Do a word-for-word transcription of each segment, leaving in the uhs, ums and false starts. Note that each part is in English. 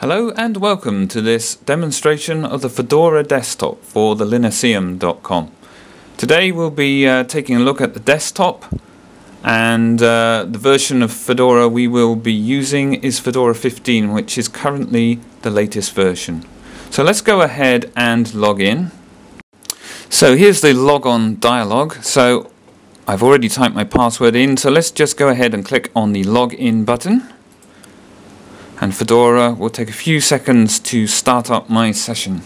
Hello and welcome to this demonstration of the Fedora desktop for the Linuceum dot com. Today we'll be uh, taking a look at the desktop, and uh, the version of Fedora we will be using is Fedora fifteen, which is currently the latest version. So let's go ahead and log in. So here's the log on dialog. So I've already typed my password in, so let's just go ahead and click on the log in button. And Fedora will take a few seconds to start up my session.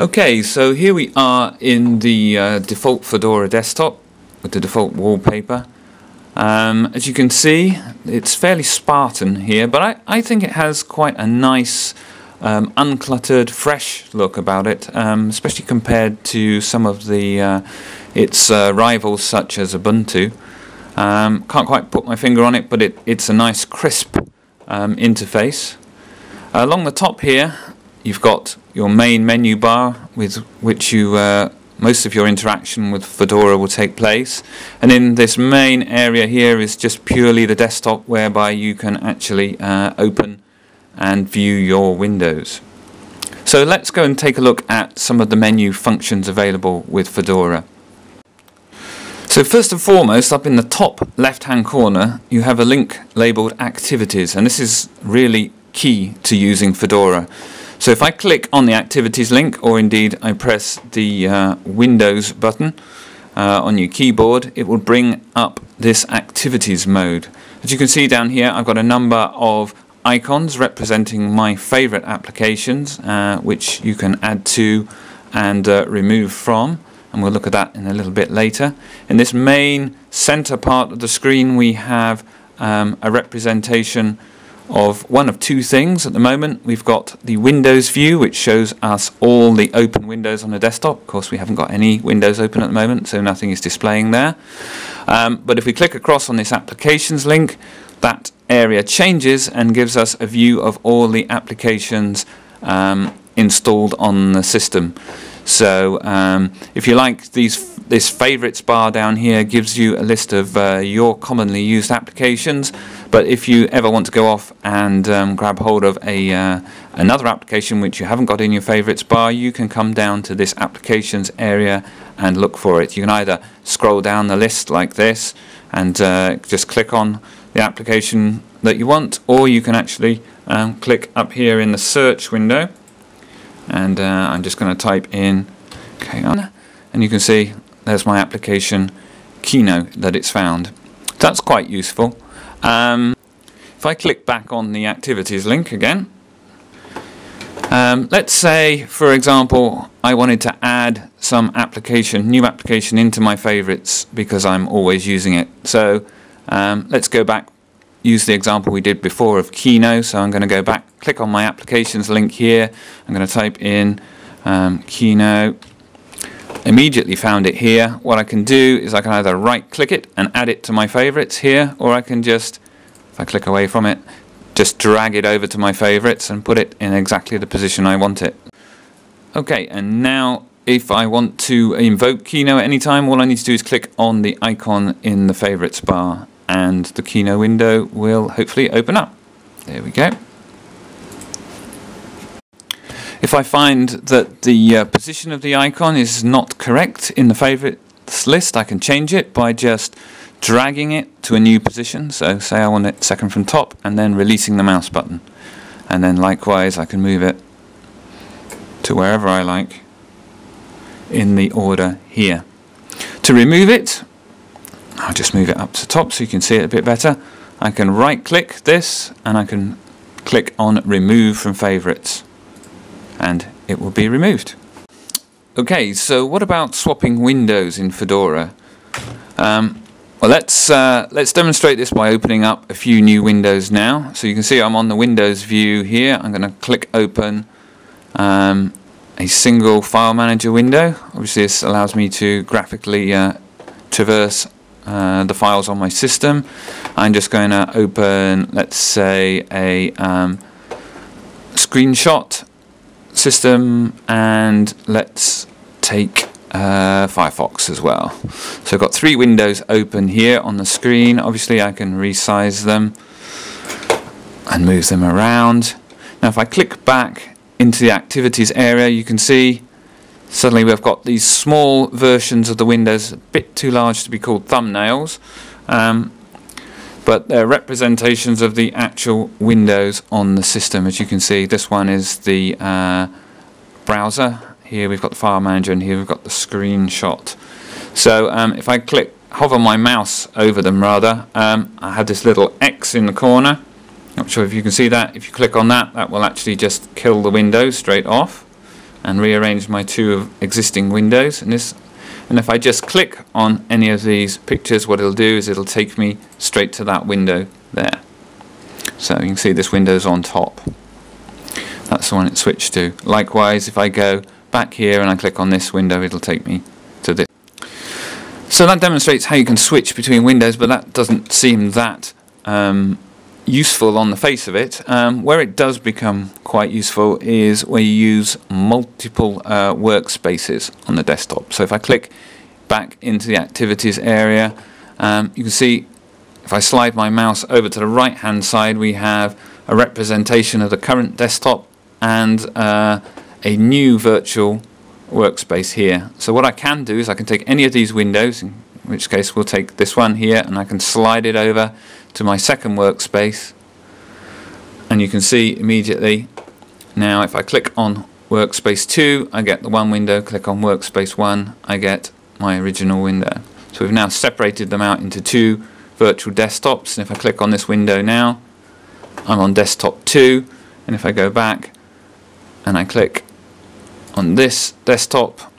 Okay, so here we are in the uh, default Fedora desktop with the default wallpaper. Um, as you can see, it's fairly spartan here, but I, I think it has quite a nice um, uncluttered, fresh look about it, um, especially compared to some of the uh, its uh, rivals such as Ubuntu. Um, can't quite put my finger on it, but it, it's a nice crisp um, interface. Uh, along the top here you've got your main menu bar, with which you uh, most of your interaction with Fedora will take place, and in this main area here is just purely the desktop, whereby you can actually uh, open and view your windows. So let's go and take a look at some of the menu functions available with Fedora. So first and foremost, up in the top left-hand corner, you have a link labeled Activities, and this is really key to using Fedora. So if I click on the Activities link, or indeed I press the uh, Windows button uh, on your keyboard, it will bring up this Activities mode. As you can see down here, I've got a number of icons representing my favorite applications, uh, which you can add to and uh, remove from. And we'll look at that in a little bit later. In this main center part of the screen we have um, a representation of one of two things at the moment. We've got the Windows view, which shows us all the open windows on the desktop. Of course we haven't got any windows open at the moment, so nothing is displaying there. Um, but if we click across on this Applications link, that area changes and gives us a view of all the applications um, installed on the system. So um, if you like, these, this favorites bar down here gives you a list of uh, your commonly used applications, but if you ever want to go off and um, grab hold of a, uh, another application which you haven't got in your favorites bar, you can come down to this Applications area and look for it. You can either scroll down the list like this and uh, just click on the application that you want, or you can actually um, click up here in the search window. And uh, I'm just going to type in Kino, and you can see there's my application Kino that it's found. That's quite useful. Um, if I click back on the Activities link again, um, let's say for example I wanted to add some application, new application into my favorites because I'm always using it. So um, let's go back, use the example we did before of Kino. So I'm going to go back, click on my Applications link here, I'm going to type in um, Kino, immediately found it here. What I can do is I can either right click it and add it to my favorites here, or I can just, if I click away from it, just drag it over to my favorites and put it in exactly the position I want it. Okay, and now if I want to invoke Kino at any time, all I need to do is click on the icon in the favorites bar, and the Kino window will hopefully open up. There we go. If I find that the uh, position of the icon is not correct in the favorites list, I can change it by just dragging it to a new position. So say I want it second from top, and then releasing the mouse button. And then likewise I can move it to wherever I like in the order here. To remove it, I'll just move it up to top so you can see it a bit better. I can right click this and I can click on Remove from Favorites, and it will be removed. Okay, so what about swapping windows in Fedora? Um, well, let's, uh, let's demonstrate this by opening up a few new windows now. So you can see I'm on the Windows view here. I'm going to click open um, a single file manager window. Obviously this allows me to graphically uh, traverse Uh, the files on my system. I'm just going to open, let's say, a um, screenshot system, and let's take uh, Firefox as well. So I've got three windows open here on the screen. Obviously I can resize them and move them around. Now if I click back into the activities area, you can see suddenly we've got these small versions of the windows, a bit too large to be called thumbnails, um, but they're representations of the actual windows on the system. As you can see, this one is the uh, browser, here we've got the file manager, and here we've got the screenshot. So um, if I click, hover my mouse over them rather, um, I have this little X in the corner. Not sure if you can see that. If you click on that, that will actually just kill the window straight off and rearrange my two existing windows. And this, and if I just click on any of these pictures, what it'll do is it'll take me straight to that window there. So you can see this window's on top. That's the one it switched to. Likewise, if I go back here and I click on this window, it'll take me to this. So that demonstrates how you can switch between windows, but that doesn't seem that um, useful on the face of it. Um, where it does become quite useful is where you use multiple uh, workspaces on the desktop. So if I click back into the activities area, um, you can see if I slide my mouse over to the right hand side, we have a representation of the current desktop and uh, a new virtual workspace here. So what I can do is I can take any of these windows, in which case we'll take this one here, and I can slide it over to my second workspace, and you can see immediately now if I click on workspace two, I get the one window, click on workspace one, I get my original window. So we've now separated them out into two virtual desktops, and if I click on this window now, I'm on desktop two, and if I go back and I click on this desktop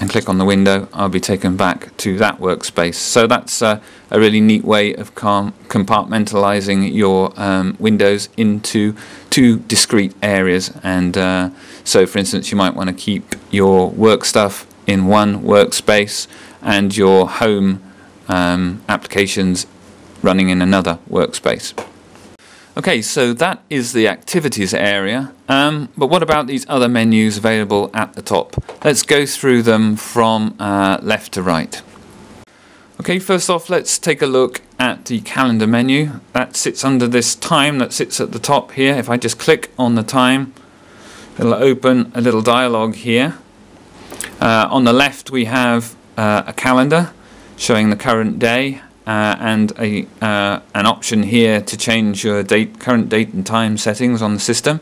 and click on the window, I'll be taken back to that workspace. So that's uh, a really neat way of compartmentalizing your um, windows into two discrete areas. And uh, so for instance, you might want to keep your work stuff in one workspace and your home um, applications running in another workspace. Okay, so that is the activities area, um, but what about these other menus available at the top? Let's go through them from uh, left to right. Okay, first off, let's take a look at the calendar menu. That sits under this time that sits at the top here. If I just click on the time, it'll open a little dialogue here. Uh, on the left, we have uh, a calendar showing the current day. Uh, and a, uh, an option here to change your date, current date and time settings on the system.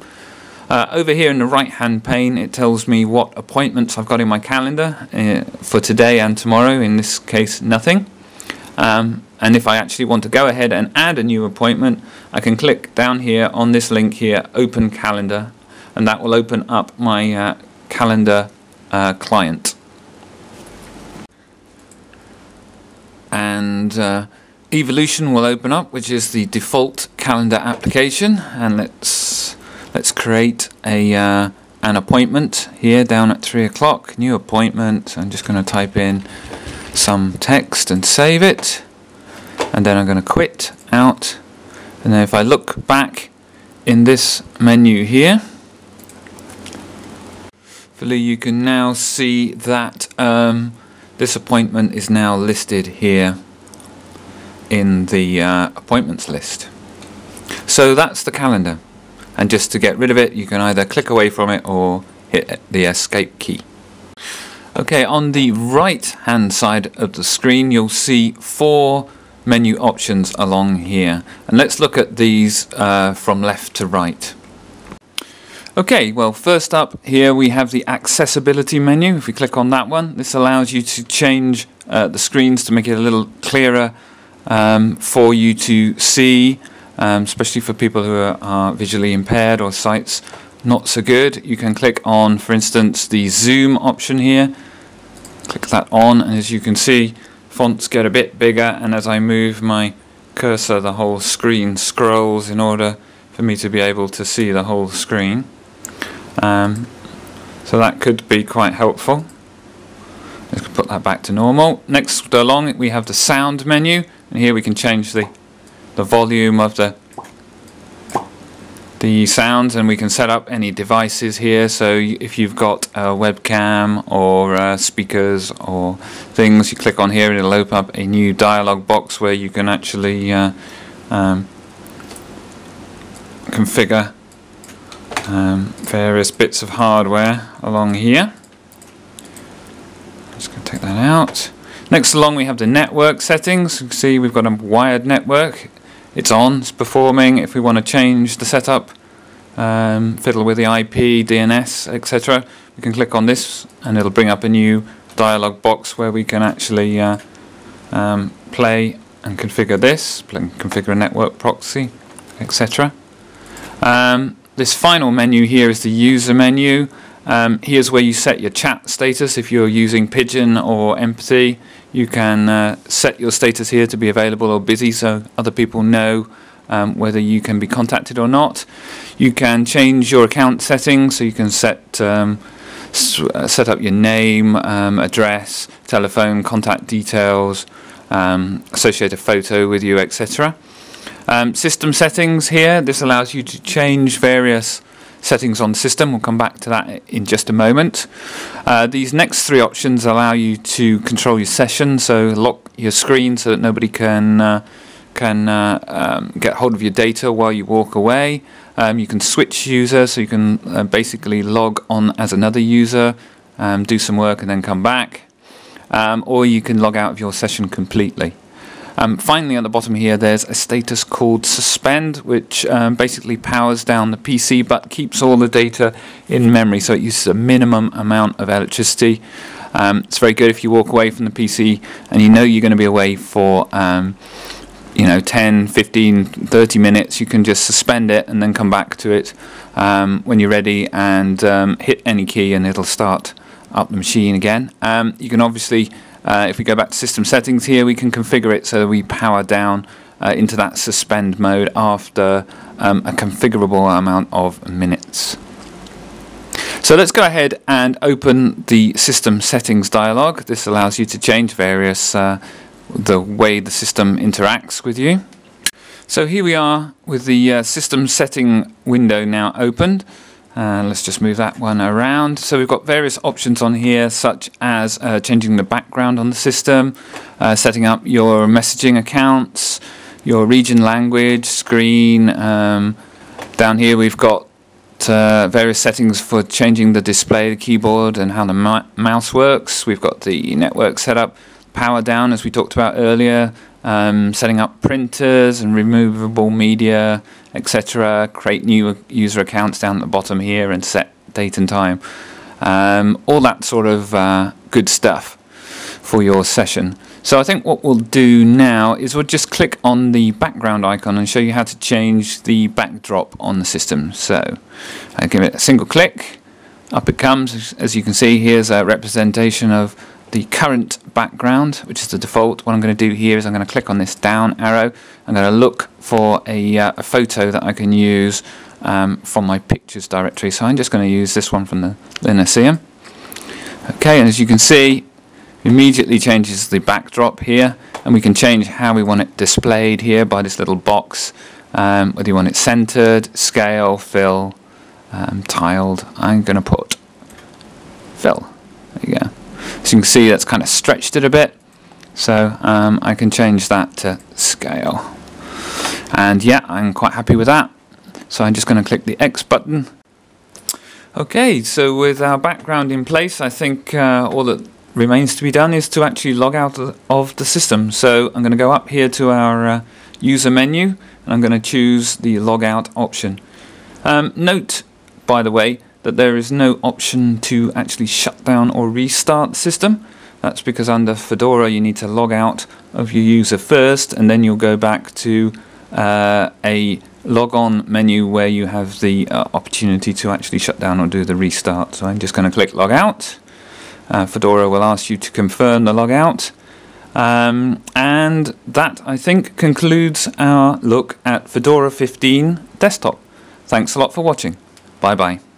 Uh, over here in the right-hand pane, it tells me what appointments I've got in my calendar uh, for today and tomorrow, in this case nothing. Um, and if I actually want to go ahead and add a new appointment, I can click down here on this link here, Open Calendar, and that will open up my uh, calendar uh, client. And uh, Evolution will open up, which is the default calendar application, and let's let's create a uh, an appointment here down at three o'clock. New appointment. I'm just going to type in some text and save it, and then I'm going to quit out. And then if I look back in this menu here, hopefully you can now see that. Um, This appointment is now listed here in the uh, appointments list. So that's the calendar, and just to get rid of it, you can either click away from it or hit the escape key. Okay, on the right hand side of the screen you'll see four menu options along here, and let's look at these uh, from left to right. Okay, well first up here we have the accessibility menu. If we click on that one, this allows you to change uh, the screens to make it a little clearer um, for you to see, um, especially for people who are, are visually impaired or sight's not so good. You can click on, for instance, the zoom option here, click that on, and as you can see fonts get a bit bigger, and as I move my cursor the whole screen scrolls in order for me to be able to see the whole screen. Um, so that could be quite helpful. Let's put that back to normal. Next along we have the sound menu, and here we can change the the volume of the the sounds, and we can set up any devices here. So if you've got a webcam or uh, speakers or things, you click on here and it'll open up a new dialog box where you can actually uh, um, configure um, various bits of hardware along here. I'm just going to take that out. Next along we have the network settings. You can see we've got a wired network. It's on, it's performing. If we want to change the setup, um, fiddle with the I P, D N S, et cetera, we can click on this and it'll bring up a new dialog box where we can actually uh, um, play and configure this, configure a network proxy, et cetera. Um, this final menu here is the user menu. Um, here's where you set your chat status. If you're using Pigeon or Empathy, you can uh, set your status here to be available or busy so other people know um, whether you can be contacted or not. You can change your account settings, so you can set um, set up your name, um, address, telephone, contact details, um, associate a photo with you, et cetera. Um, system settings here, this allows you to change various settings on the system. We'll come back to that in just a moment. Uh, these next three options allow you to control your session, so lock your screen so that nobody can uh, can uh, um, get hold of your data while you walk away. Um, you can switch user, so you can uh, basically log on as another user, um, do some work and then come back, um, or you can log out of your session completely. Um, finally, at the bottom here, there's a status called suspend, which um, basically powers down the P C but keeps all the data in memory, so it uses a minimum amount of electricity. Um, it's very good if you walk away from the P C and you know you're going to be away for um, you know, ten, fifteen, thirty minutes. You can just suspend it and then come back to it um, when you're ready and um, hit any key and it'll start up the machine again. Um, you can obviously Uh, if we go back to system settings here, we can configure it so that we power down uh, into that suspend mode after um, a configurable amount of minutes. So let's go ahead and open the system settings dialog. This allows you to change various uh, the way the system interacts with you. So here we are with the uh, system setting window now opened. Uh, let's just move that one around. So we've got various options on here, such as uh, changing the background on the system, uh, setting up your messaging accounts, your region, language, screen. Um, down here we've got uh, various settings for changing the display, the keyboard, and how the mouse works. We've got the network setup, power down as we talked about earlier, um, setting up printers and removable media, et cetera. Create new user accounts down at the bottom here and set date and time. Um, all that sort of uh, good stuff for your session. So I think what we'll do now is we'll just click on the background icon and show you how to change the backdrop on the system. So I give it a single click. Up it comes. As you can see, here's a representation of the current background, which is the default. What I'm going to do here is I'm going to click on this down arrow. I'm going to look for a, uh, a photo that I can use um, from my pictures directory. So I'm just going to use this one from the Linuceum. Okay, and as you can see, immediately changes the backdrop here, and we can change how we want it displayed here by this little box. Um, whether you want it centered, scale, fill, um, tiled. I'm going to put fill. There you go. As you can see, that's kind of stretched it a bit, so um, I can change that to scale. And yeah, I'm quite happy with that, so I'm just going to click the X button. Okay, so with our background in place, I think uh, all that remains to be done is to actually log out of the system. So I'm going to go up here to our uh, user menu, and I'm going to choose the log out option. Um, note, by the way, that there is no option to actually shut down or restart the system. That's because under Fedora you need to log out of your user first, and then you'll go back to uh, a log on menu where you have the uh, opportunity to actually shut down or do the restart. So I'm just going to click log out. Uh, Fedora will ask you to confirm the log out. Um, and that, I think, concludes our look at Fedora fifteen desktop. Thanks a lot for watching. Bye bye.